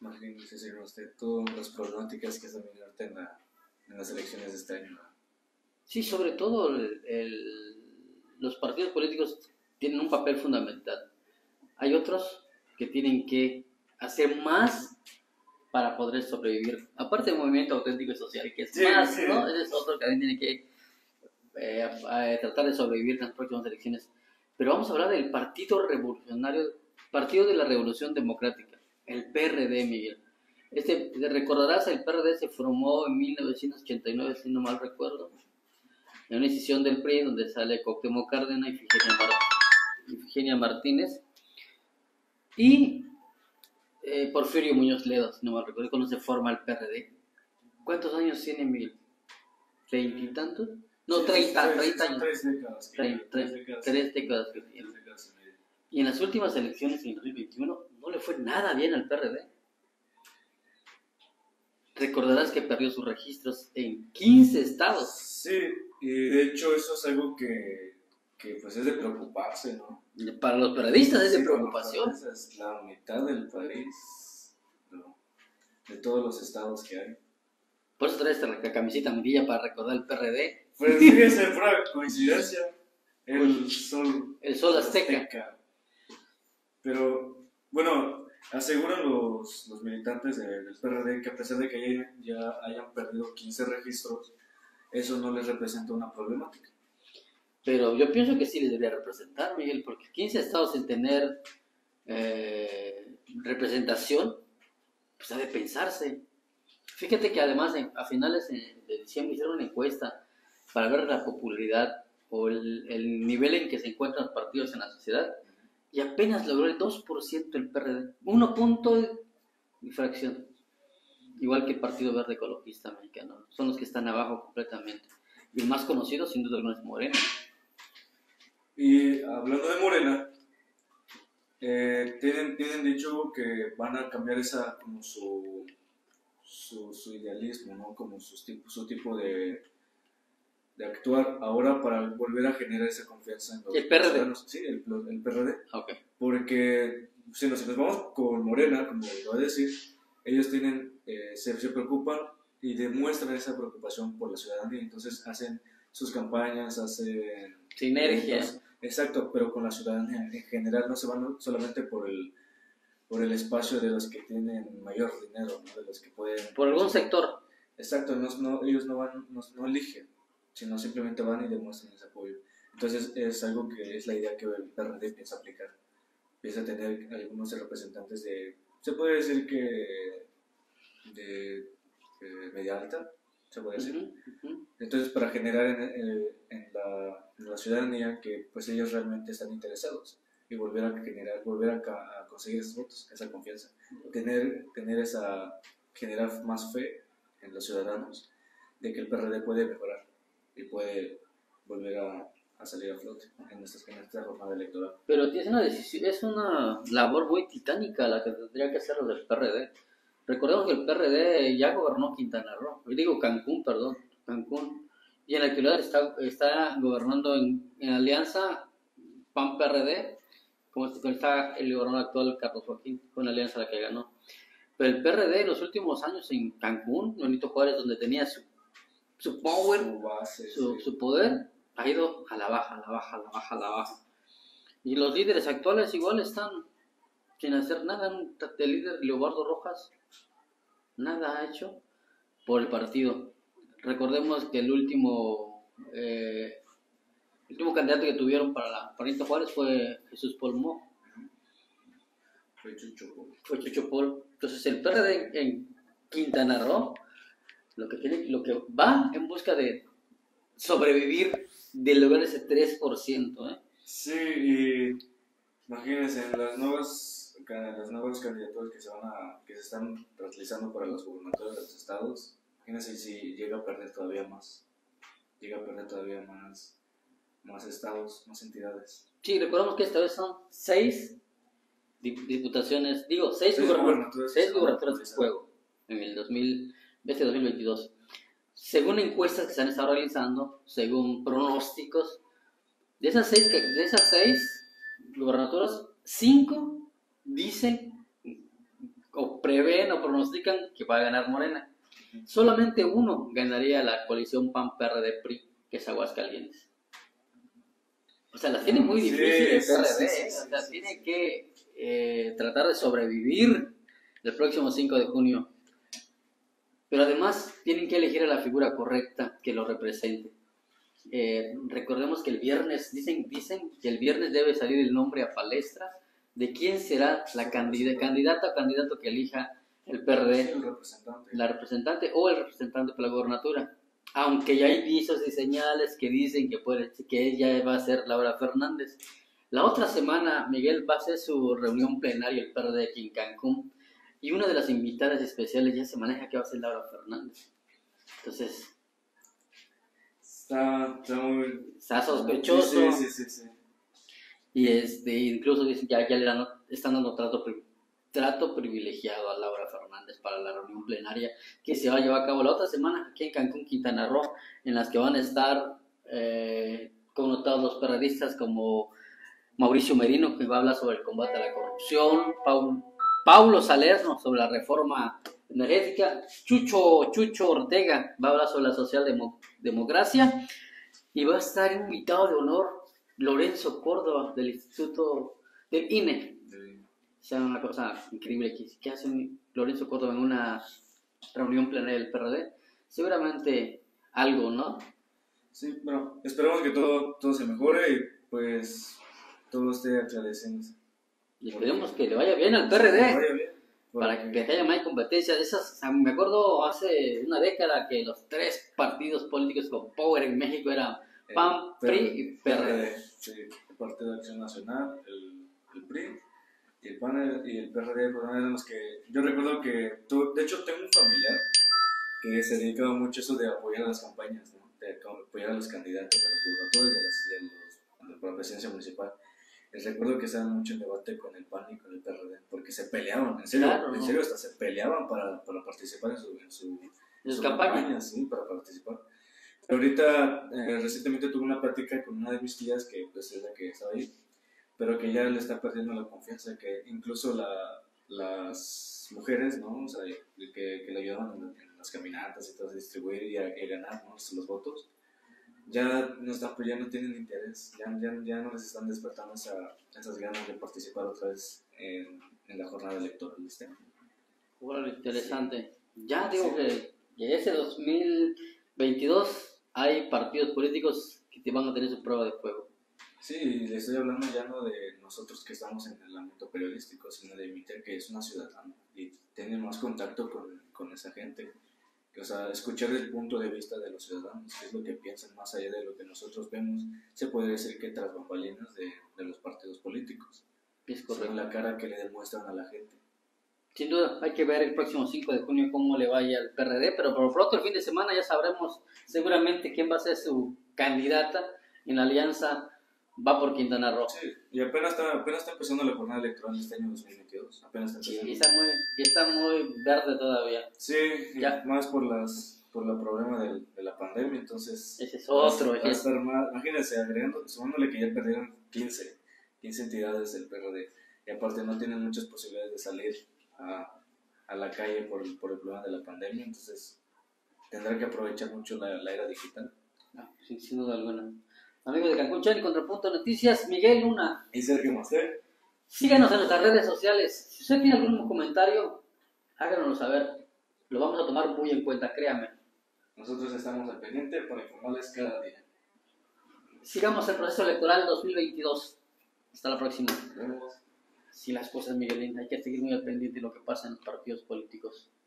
más bien dice, señor, usted todas las problemáticas que están viendo ahorita en las elecciones de este año, ¿no? Sí, sobre todo los partidos políticos tienen un papel fundamental. Hay otros que tienen que hacer más para poder sobrevivir. Aparte del movimiento auténtico y social, que es sí, más, sí, ¿no? Es otro que también tiene que tratar de sobrevivir en las próximas elecciones. Pero vamos a hablar del Partido Revolucionario, Partido de la Revolución Democrática, el PRD, Miguel. Te recordarás, el PRD se formó en 1989, si no mal recuerdo, en una decisión del PRI donde sale Cuauhtémoc Cárdenas y Eugenia Martínez. Y Porfirio Muñoz Ledo, si no me recuerdo, cuando se forma el PRD. ¿Cuántos años tiene, Miguel? ¿30 y tantos? No, 30 años. 3 décadas. Y en las últimas elecciones, en 2021, no le fue nada bien al PRD. Recordarás que perdió sus registros en 15 estados. Sí, y de hecho eso es algo que pues es de preocuparse, ¿no? Para los periodistas es de preocupación. Es la mitad del país, ¿no? De todos los estados que hay. Por eso traes la camiseta amarilla para recordar el PRD. Pues sí, es una coincidencia. El sol azteca. Pero, bueno, aseguran los militantes del PRD que a pesar de que ya hayan perdido 15 registros, eso no les representa una problemática. Pero yo pienso que sí les debería representar, Miguel, porque 15 estados sin tener representación, pues ha de pensarse. Fíjate que además a finales de diciembre hicieron una encuesta para ver la popularidad o el nivel en que se encuentran los partidos en la sociedad, y apenas logró el 2% el PRD, 1 punto y fracción, igual que el Partido Verde Ecologista Mexicano, son los que están abajo completamente, y el más conocido sin duda alguna es Morena. Y hablando de Morena, tienen dicho que van a cambiar esa como su idealismo, ¿no? Como su tipo de actuar ahora para volver a generar esa confianza en los ciudadanos. Sí, el PRD. Okay. Porque si nos vamos con Morena, como lo voy a decir, ellos tienen, se preocupan y demuestran esa preocupación por la ciudadanía, entonces hacen sus campañas, hacen sinergias. Exacto, pero con la ciudadanía en general, no se van solamente por el espacio de los que tienen mayor dinero, ¿no? De los que pueden... Por algún sector. Exacto, ellos no eligen, sino simplemente van y demuestran ese apoyo. Entonces es algo que es la idea que el PRD piensa aplicar. Piensa tener algunos representantes se puede decir que de media alta, se puede decir. Uh-huh. Entonces para generar en la ciudadanía que pues ellos realmente están interesados y volver a conseguir esos votos, esa confianza. Generar más fe en los ciudadanos de que el PRD puede mejorar y puede volver a salir a flote en esta jornada electoral. Pero es una labor muy titánica la que tendría que hacer los del PRD. Recordemos que el PRD ya gobernó Quintana Roo, Cancún, y en la actualidad está gobernando en alianza PAN-PRD, como está el gobernador actual Carlos Joaquín, con la alianza la que ganó. Pero el PRD en los últimos años en Cancún, Benito Juárez, donde tenía su power, su poder, ha ido a la baja. Y los líderes actuales igual están sin hacer nada. El líder Leobardo Rojas nada ha hecho por el partido. Recordemos que el último candidato que tuvieron para Benito Juárez fue Jesús Polmó. Fue Chucho Pol. Entonces el PRD en Quintana Roo lo que va en busca de sobrevivir, de lograr ese 3%. Sí, y imagínense, las nuevas candidaturas que se están realizando para las gubernaturas de los estados, imagínense si llega a perder todavía más estados, más entidades. Sí, recordemos que esta vez son 6 gubernaturas de juego en el 2022. Según encuestas que se han estado realizando, según pronósticos, de esas 6 gubernaturas, 5 dicen o prevén o pronostican que va a ganar Morena. Solamente uno ganaría la coalición PAN-PRD-PRI, que es Aguascalientes. O sea, las tiene muy difíciles PRD, o sea, tiene que tratar de sobrevivir el próximo 5 de junio. Pero además tienen que elegir a la figura correcta que lo represente. Recordemos que el viernes, dicen que el viernes debe salir el nombre a palestra de quién será la candidata o candidato que elija el PRD, la representante o el representante para la gobernatura. Aunque ya hay visos y señales que dicen que puede, que ella va a ser Laura Fernández. La otra semana, Miguel, va a hacer su reunión plenaria el PRD aquí en Cancún. Y una de las invitadas especiales ya se maneja que va a ser Laura Fernández. Entonces, está sospechoso. Sí. Y incluso dicen que ya le están dando trato privilegiado a Laura Fernández para la reunión plenaria que se va a llevar a cabo la otra semana aquí en Cancún, Quintana Roo, en las que van a estar connotados los periodistas como Mauricio Merino, que va a hablar sobre el combate a la corrupción, Paul Pablo Salerno sobre la reforma energética, Chucho Ortega va a hablar sobre la socialdemocracia y va a estar invitado de honor Lorenzo Córdoba del Instituto del INE. O sea, una cosa increíble que hace Lorenzo Córdoba en una reunión plenaria del PRD. Seguramente algo, ¿no? Sí, bueno, esperamos que todo se mejore y pues todo esté aclareciéndose. Y esperemos que le vaya bien al PRD, para que haya más competencia de esas. Me acuerdo hace una década que los tres partidos políticos con power en México eran PAN, PRI y PRD. Sí, el Partido de Acción Nacional, el PRI y el PAN y el PRD, eran los que yo recuerdo que, de hecho tengo un familiar que se dedicaba mucho a eso de apoyar a las campañas, ¿no? De apoyar a los candidatos, a los gobernadores y a la presidencia municipal. Les recuerdo que estaban mucho en debate con el PAN y con el PRD, porque se peleaban, en serio, claro, en serio hasta se peleaban para participar en sus campañas, sí, para participar. Pero ahorita, recientemente tuve una plática con una de mis tías, que pues es la que estaba ahí, pero que ya le está perdiendo la confianza, que incluso las mujeres, ¿no? O sea, que le ayudaban en las caminatas y todo, a distribuir y a ganar, ¿no? Los votos. Ya no tienen interés, ya no les están despertando esas ganas de participar otra vez en la jornada electoral de este año. Bueno, interesante. Sí. Ya digo que ese 2022 hay partidos políticos que te van a tener su prueba de fuego. Sí, le estoy hablando ya no de nosotros que estamos en el ámbito periodístico, sino de Miter, que es una ciudadana y tiene más contacto con esa gente. O sea, escuchar el punto de vista de los ciudadanos, qué es lo que piensan más allá de lo que nosotros vemos, se puede decir que tras bambalinas de los partidos políticos. Es correcto. O sea, la cara que le demuestran a la gente. Sin duda, hay que ver el próximo 5 de junio cómo le vaya al PRD, pero por otro, el fin de semana ya sabremos seguramente quién va a ser su candidata en la alianza Va por Quintana Roo. Sí, y apenas está empezando la jornada electoral de este año 2022. Apenas está empezando. Sí, está muy verde todavía. Sí, ya. Más por el problema de la pandemia, entonces... Ese es otro. Imagínense, sumándole que ya perdieron 15 entidades del PRD. Y aparte no tienen muchas posibilidades de salir a la calle por el problema de la pandemia, entonces tendrán que aprovechar mucho la era digital. No, sin duda alguna. Amigos de Cancún Channel, Contra Punto Noticias, Miguel Luna y Sergio Master. Síganos en nuestras redes sociales. Si usted tiene algún comentario, háganoslo saber. Lo vamos a tomar muy en cuenta, créame. Nosotros estamos al pendiente para informarles cada día. Sigamos el proceso electoral 2022. Hasta la próxima. Nos vemos. Sí, las cosas, Miguelín, hay que seguir muy al pendiente de lo que pasa en los partidos políticos.